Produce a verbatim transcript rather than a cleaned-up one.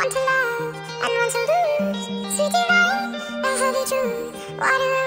want to love and want to lose, sweet delight, that's all the truth. Water